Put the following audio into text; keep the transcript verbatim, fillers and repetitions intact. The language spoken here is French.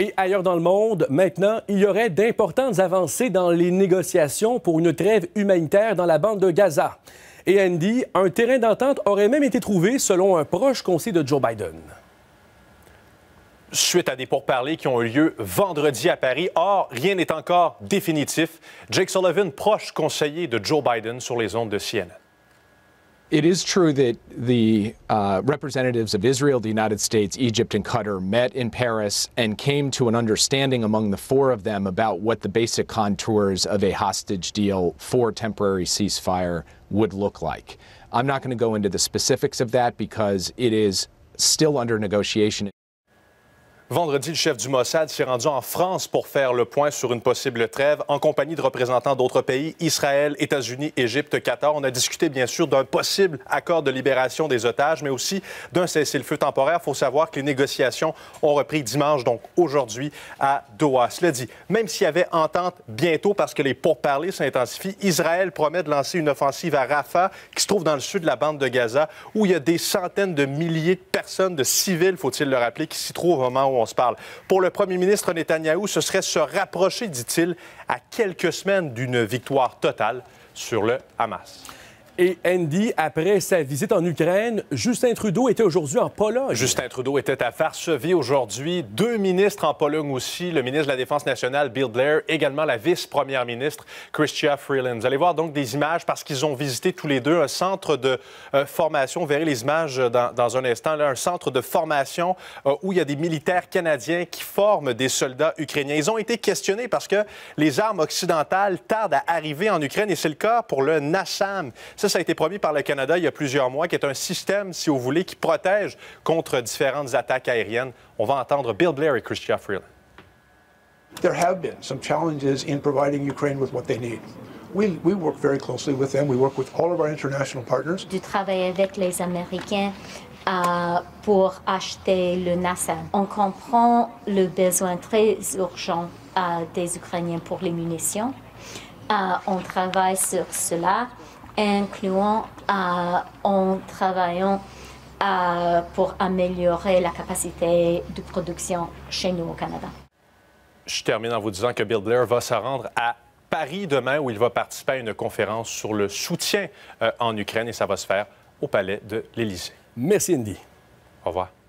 Et ailleurs dans le monde, maintenant, il y aurait d'importantes avancées dans les négociations pour une trêve humanitaire dans la bande de Gaza. Et Andy, un terrain d'entente aurait même été trouvé selon un proche conseiller de Joe Biden. Suite à des pourparlers qui ont eu lieu vendredi à Paris. Or, rien n'est encore définitif. Jake Sullivan, proche conseiller de Joe Biden sur les ondes de C N N. It is true that the uh, representatives of Israel, the United States, Egypt, and Qatar met in Paris and came to an understanding among the four of them about what the basic contours of a hostage deal for temporary ceasefire would look like. I'm not going to go into the specifics of that because it is still under negotiation. Vendredi, le chef du Mossad s'est rendu en France pour faire le point sur une possible trêve en compagnie de représentants d'autres pays, Israël, États-Unis, Égypte, Qatar. On a discuté, bien sûr, d'un possible accord de libération des otages, mais aussi d'un cessez-le-feu temporaire. Il faut savoir que les négociations ont repris dimanche, donc aujourd'hui, à Doha. Cela dit, même s'il y avait entente bientôt parce que les pourparlers s'intensifient, Israël promet de lancer une offensive à Rafah, qui se trouve dans le sud de la bande de Gaza, où il y a des centaines de milliers de personnes, de civils, faut-il le rappeler, qui s'y trouvent au moment où on se parle. Pour le premier ministre Netanyahou, ce serait se rapprocher, dit-il, à quelques semaines d'une victoire totale sur le Hamas. Et Andy, après sa visite en Ukraine, Justin Trudeau était aujourd'hui en Pologne. Justin Trudeau était à Varsovie aujourd'hui. Deux ministres en Pologne aussi, le ministre de la Défense nationale, Bill Blair, également la vice-première ministre, Chrystia Freeland. Vous allez voir donc des images parce qu'ils ont visité tous les deux un centre de euh, formation. Vous verrez les images dans, dans un instant. Là, un centre de formation euh, où il y a des militaires canadiens qui forment des soldats ukrainiens. Ils ont été questionnés parce que les armes occidentales tardent à arriver en Ukraine et c'est le cas pour le NASAM. Ça, ça a été promis par le Canada il y a plusieurs mois, qui est un système, si vous voulez, qui protège contre différentes attaques aériennes. On va entendre Bill Blair et Chrystia Freeland. There have been some challenges in providing Ukraine with what they need. We, we work very closely with them. We work with all of our international partners. Du travail avec les Américains euh, pour acheter le NASAM. On comprend le besoin très urgent euh, des Ukrainiens pour les munitions. Euh, on travaille sur cela, incluant euh, en travaillant euh, pour améliorer la capacité de production chez nous au Canada. Je termine en vous disant que Bill Blair va se rendre à Paris demain, où il va participer à une conférence sur le soutien euh, en Ukraine, et ça va se faire au Palais de l'Élysée. Merci, Andy. Au revoir.